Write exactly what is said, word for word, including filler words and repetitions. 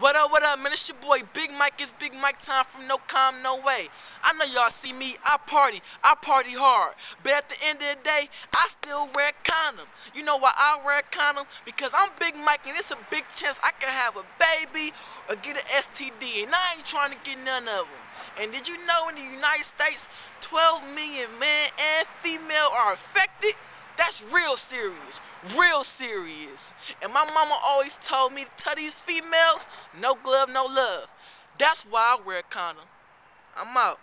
What up, what up, man? It's your boy Big Mike. It's Big Mike time from No Calm No Way. I know y'all see me. I party. I party hard. But at the end of the day, I still wear a condom. You know why I wear a condom? Because I'm Big Mike and it's a big chance I could have a baby or get an S T D. And I ain't trying to get none of them. And did you know in the United States, twelve million men and female are affected? That's real serious, real serious. And my mama always told me to tell these females, no glove, no love. That's why I wear a condom. I'm out.